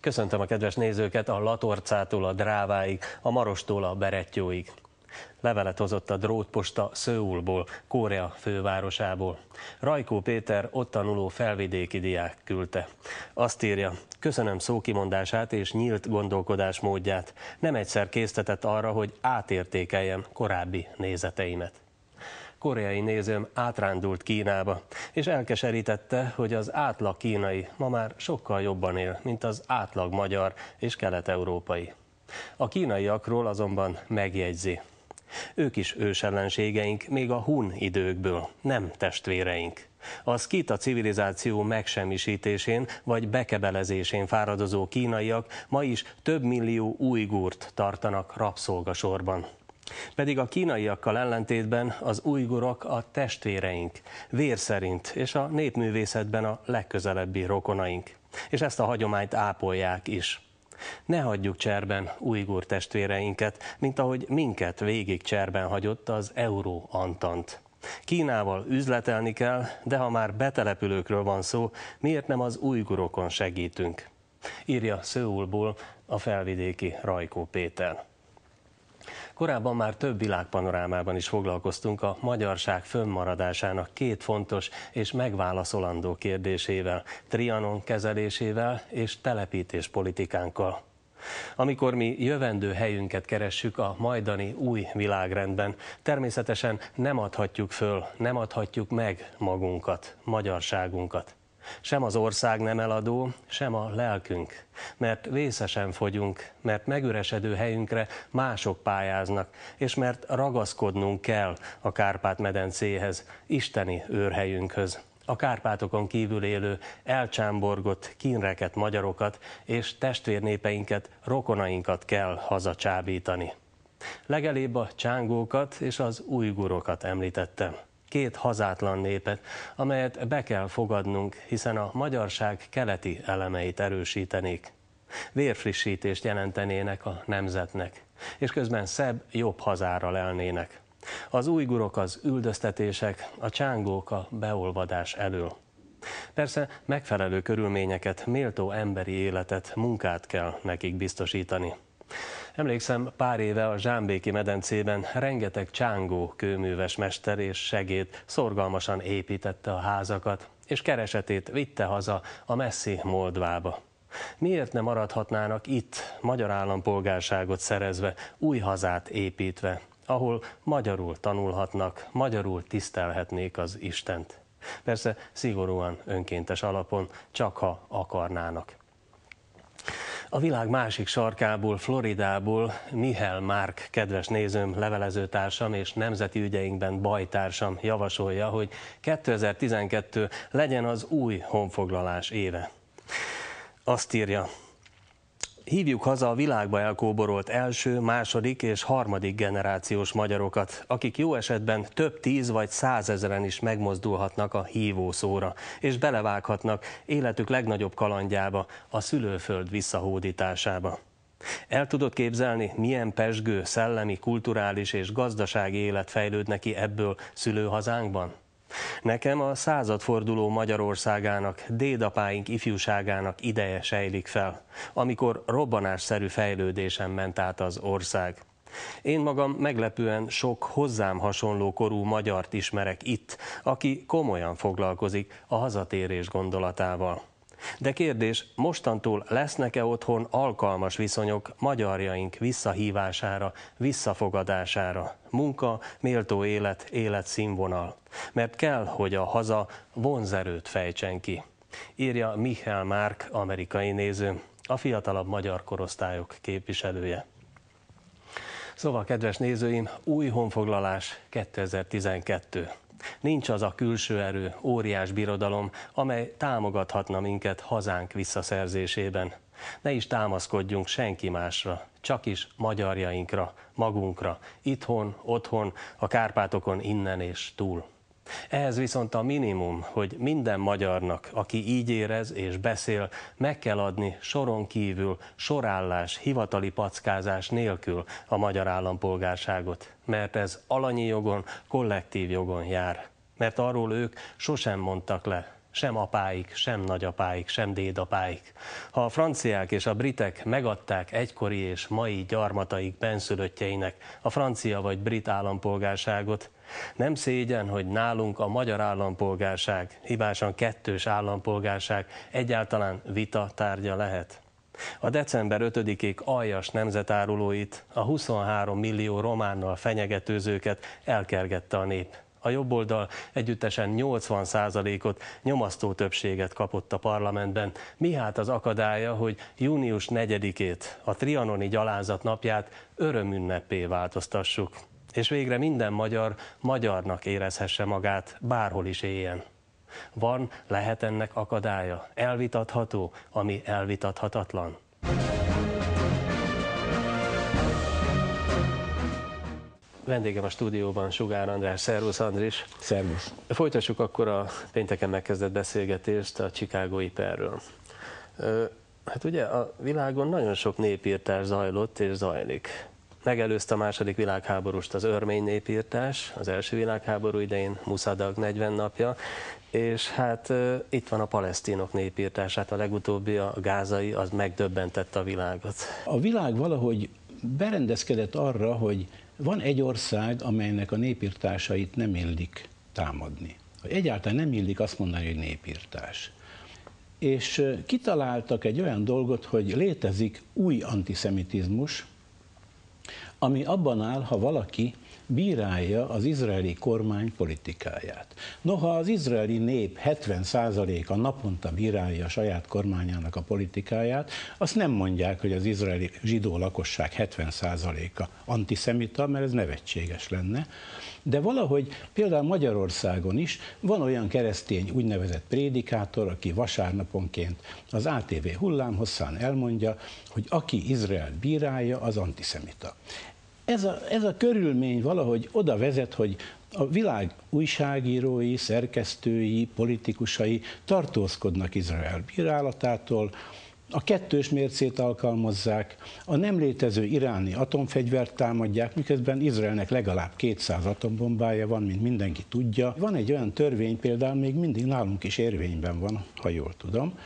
Köszöntöm a kedves nézőket a Latorcától a Dráváig, a Marostól a Berettyóig. Levelet hozott a drótposta Szöulból, Korea fővárosából. Rajkó Péter ott tanuló felvidéki diák küldte. Azt írja, köszönöm szókimondását és nyílt gondolkodásmódját. Nem egyszer késztetett arra, hogy átértékeljem korábbi nézeteimet. Koreai nézőm átrándult Kínába, és elkeserítette, hogy az átlag kínai ma már sokkal jobban él, mint az átlag magyar és kelet-európai. A kínaiakról azonban megjegyzi. Ők is ősellenségeink, még a hun időkből, nem testvéreink. A szkíta civilizáció megsemmisítésén vagy bekebelezésén fáradozó kínaiak ma is több millió ujgurt tartanak rabszolgasorban. Pedig a kínaiakkal ellentétben az ujgurok a testvéreink, vér szerint és a népművészetben a legközelebbi rokonaink. És ezt a hagyományt ápolják is. Ne hagyjuk cserben ujgur testvéreinket, mint ahogy minket végig cserben hagyott az Euró-antant. Kínával üzletelni kell, de ha már betelepülőkről van szó, miért nem az ujgurokon segítünk? Írja Szöulból a felvidéki Rajkó Péter. Korábban már több világpanorámában is foglalkoztunk a magyarság fönnmaradásának két fontos és megválaszolandó kérdésével, Trianon kezelésével és telepítéspolitikánkkal. Amikor mi jövendő helyünket keressük a majdani új világrendben, természetesen nem adhatjuk föl, nem adhatjuk meg magunkat, magyarságunkat. Sem az ország nem eladó, sem a lelkünk, mert vészesen fogyunk, mert megüresedő helyünkre mások pályáznak, és mert ragaszkodnunk kell a Kárpát-medencéhez, isteni őrhelyünkhöz, a Kárpátokon kívül élő, elcsámborgott, kínreket, magyarokat és testvérnépeinket, rokonainkat kell hazacsábítani. Legelébb a csángókat és az ujgurokat említettem. Két hazátlan népet, amelyet be kell fogadnunk, hiszen a magyarság keleti elemeit erősítenék. Vérfrissítést jelentenének a nemzetnek, és közben szebb, jobb hazára lelnének. Az ujgurok az üldöztetések, a csángók a beolvadás elől. Persze megfelelő körülményeket, méltó emberi életet, munkát kell nekik biztosítani. Emlékszem, pár éve a Zsámbéki medencében rengeteg csángó kőműves mester és segéd szorgalmasan építette a házakat, és keresetét vitte haza a messzi Moldvába. Miért ne maradhatnának itt, magyar állampolgárságot szerezve, új hazát építve, ahol magyarul tanulhatnak, magyarul tisztelhetnék az Istent? Persze szigorúan önkéntes alapon, csak ha akarnának. A világ másik sarkából, Floridából Michael Mark, kedves nézőm, levelezőtársam és nemzeti ügyeinkben bajtársam javasolja, hogy 2012 legyen az új honfoglalás éve. Azt írja, hívjuk haza a világba elkóborolt első, második és harmadik generációs magyarokat, akik jó esetben több 10 vagy 100 ezeren is megmozdulhatnak a hívószóra, és belevághatnak életük legnagyobb kalandjába, a szülőföld visszahódításába. El tudod képzelni, milyen pezsgő, szellemi, kulturális és gazdasági élet fejlődne ki ebből szülőhazánkban? Nekem a századforduló Magyarországának, dédapáink ifjúságának ideje sejlik fel, amikor robbanásszerű fejlődésen ment át az ország. Én magam meglepően sok hozzám hasonló korú magyart ismerek itt, aki komolyan foglalkozik a hazatérés gondolatával. De kérdés, mostantól lesznek-e otthon alkalmas viszonyok magyarjaink visszahívására, visszafogadására? Munka, méltó élet, életszínvonal. Mert kell, hogy a haza vonzerőt fejtsen ki. Írja Michael Mark, amerikai néző, a fiatalabb magyar korosztályok képviselője. Szóval, kedves nézőim, új honfoglalás 2012. Nincs az a külső erő, óriás birodalom, amely támogathatna minket hazánk visszaszerzésében. Ne is támaszkodjunk senki másra, csak is magyarjainkra, magunkra, itthon, otthon, a Kárpátokon innen és túl. Ehhez viszont a minimum, hogy minden magyarnak, aki így érez és beszél, meg kell adni soron kívül, sorállás, hivatali packázás nélkül a magyar állampolgárságot, mert ez alanyi jogon, kollektív jogon jár, mert arról ők sosem mondtak le, sem apáik, sem nagyapáik, sem dédapáik. Ha a franciák és a britek megadták egykori és mai gyarmataik benszülöttjeinek a francia vagy brit állampolgárságot, nem szégyen, hogy nálunk a magyar állampolgárság, hibásan kettős állampolgárság egyáltalán vita tárgya lehet. A december 5-ig aljas nemzetárulóit, a 23 millió románnal fenyegetőzőket elkergette a nép. A jobboldal együttesen 80%-ot, nyomasztó többséget kapott a parlamentben. Mi hát az akadálya, hogy június 4-ét, a trianoni gyalázat napját örömünneppé változtassuk. És végre minden magyar magyarnak érezhesse magát, bárhol is éljen. Van, lehet ennek akadálya, elvitatható, ami elvitathatatlan. Vendégem a stúdióban Sugár András. Szervusz, Andris. Szervusz. Folytassuk akkor a pénteken megkezdett beszélgetést a chicagói perről. Hát ugye a világon nagyon sok népírtás zajlott és zajlik. Megelőzte a II. Világháborúst az örmény népírtás, az első világháború idején Muszadag 40 napja, és hát itt van a palesztinok népírtását, a legutóbbi, a gázai, az megdöbbentette a világot. A világ valahogy berendezkedett arra, hogy van egy ország, amelynek a népírtásait nem illik támadni. Egyáltalán nem illik azt mondani, hogy népírtás. És kitaláltak egy olyan dolgot, hogy létezik új antiszemitizmus, ami abban áll, ha valaki bírálja az izraeli kormány politikáját. Noha az izraeli nép 70%-a naponta bírálja a saját kormányának a politikáját, azt nem mondják, hogy az izraeli zsidó lakosság 70%-a antiszemita, mert ez nevetséges lenne. De valahogy például Magyarországon is van olyan keresztény úgynevezett prédikátor, aki vasárnaponként az ATV hullámhosszán elmondja, hogy aki Izrael bírálja, az antiszemita. Ez a körülmény valahogy oda vezet, hogy a világ újságírói, szerkesztői, politikusai tartózkodnak Izrael bírálatától, a kettős mércét alkalmazzák, a nem létező iráni atomfegyvert támadják, miközben Izraelnek legalább 200 atombombája van, mint mindenki tudja. Van egy olyan törvény, például még mindig nálunk is érvényben van, ha jól tudom,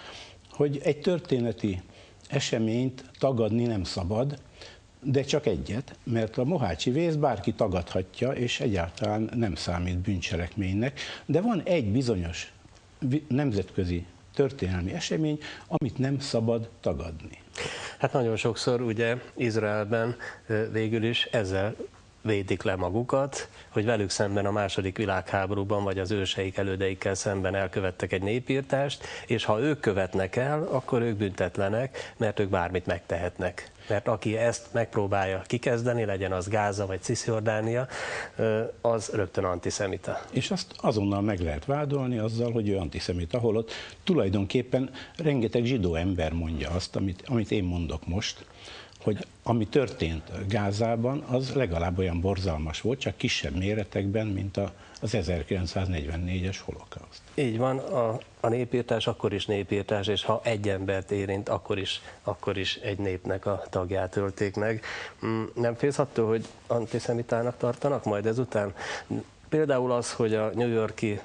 hogy egy történeti eseményt tagadni nem szabad, de csak egyet, mert a mohácsi vész bárki tagadhatja, és egyáltalán nem számít bűncselekménynek, de van egy bizonyos nemzetközi történelmi esemény, amit nem szabad tagadni. Hát nagyon sokszor ugye Izraelben végül is ezzel védik le magukat, hogy velük szemben a második világháborúban, vagy az őseik, elődeikkel szemben elkövettek egy népírtást, és ha ők követnek el, akkor ők büntetlenek, mert ők bármit megtehetnek. Mert aki ezt megpróbálja kikezdeni, legyen az Gáza vagy Cisjordánia, az rögtön antiszemita. És azt azonnal meg lehet vádolni azzal, hogy ő antiszemita, holott tulajdonképpen rengeteg zsidó ember mondja azt, amit én mondok most, hogy ami történt Gázában, az legalább olyan borzalmas volt, csak kisebb méretekben, mint az 1944-es holokauszt. Így van, a népírtás akkor is népírtás, és ha egy embert érint, akkor is egy népnek a tagját ölték meg. Nem félsz attól, hogy antiszemitának tartanak majd ezután? Például az, hogy a New York-i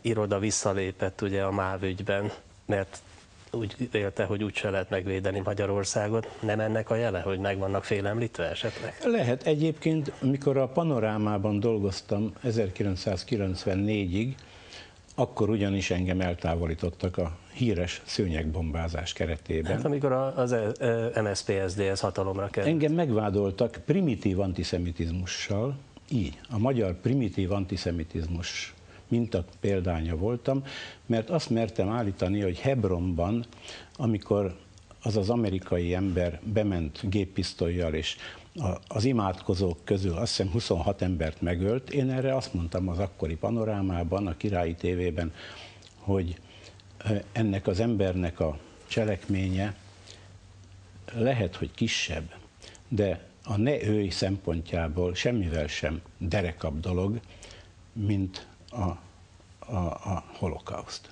iroda visszalépett ugye a MÁV ügyben, mert úgy vélte, hogy úgyse lehet megvédeni Magyarországot. Nem ennek a jele, hogy meg vannak félemlítve esetleg? Lehet. Egyébként, mikor a Panorámában dolgoztam 1994-ig, akkor ugyanis engem eltávolítottak a híres szőnyegbombázás keretében. Hát amikor az MSZP-SZDSZ hatalomra került. Engem megvádoltak primitív antiszemitizmussal, így. A magyar primitív antiszemitizmus minta példánya voltam, mert azt mertem állítani, hogy Hebronban, amikor az az amerikai ember bement géppisztolyjal, és az imádkozók közül azt hiszem 26 embert megölt, én erre azt mondtam az akkori Panorámában, a Királyi TV-ben, hogy ennek az embernek a cselekménye lehet, hogy kisebb, de a ne őj szempontjából semmivel sem derekabb dolog, mint a holokauszt.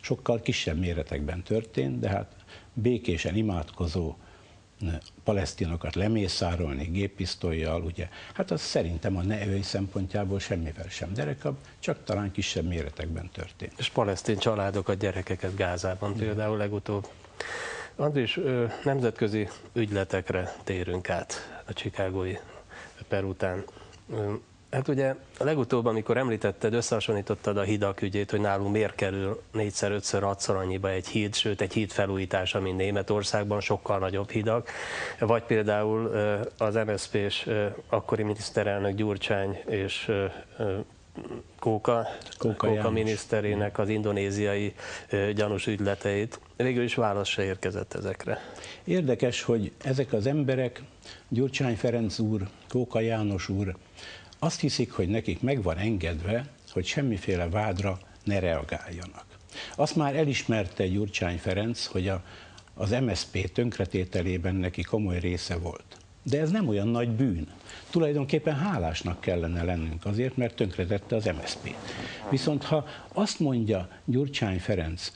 Sokkal kisebb méretekben történt, de hát békésen imádkozó palesztinokat lemészárolni géppisztollyal, ugye, hát az szerintem a nevei szempontjából semmivel sem derekabb, csak talán kisebb méretekben történt. És palesztin családokat, gyerekeket Gázában például legutóbb. Andris, nemzetközi ügyletekre térünk át a chicagói per után. Hát ugye legutóbb, amikor említetted, összehasonlítottad a hidak ügyét, hogy nálunk miért kerül 4-5-6-szor annyiba egy híd, sőt egy híd felújítása, mint Németországban, sokkal nagyobb hidak. Vagy például az MSZP-s akkori miniszterelnök Gyurcsány és Kóka miniszterének az indonéziai gyanús ügyleteit. Végül is válasz se érkezett ezekre. Érdekes, hogy ezek az emberek, Gyurcsány Ferenc úr, Kóka János úr, azt hiszik, hogy nekik meg van engedve, hogy semmiféle vádra ne reagáljanak. Azt már elismerte Gyurcsány Ferenc, hogy az MSZP tönkretételében neki komoly része volt. De ez nem olyan nagy bűn. Tulajdonképpen hálásnak kellene lennünk azért, mert tönkretette az MSZP-t. Viszont ha azt mondja Gyurcsány Ferenc,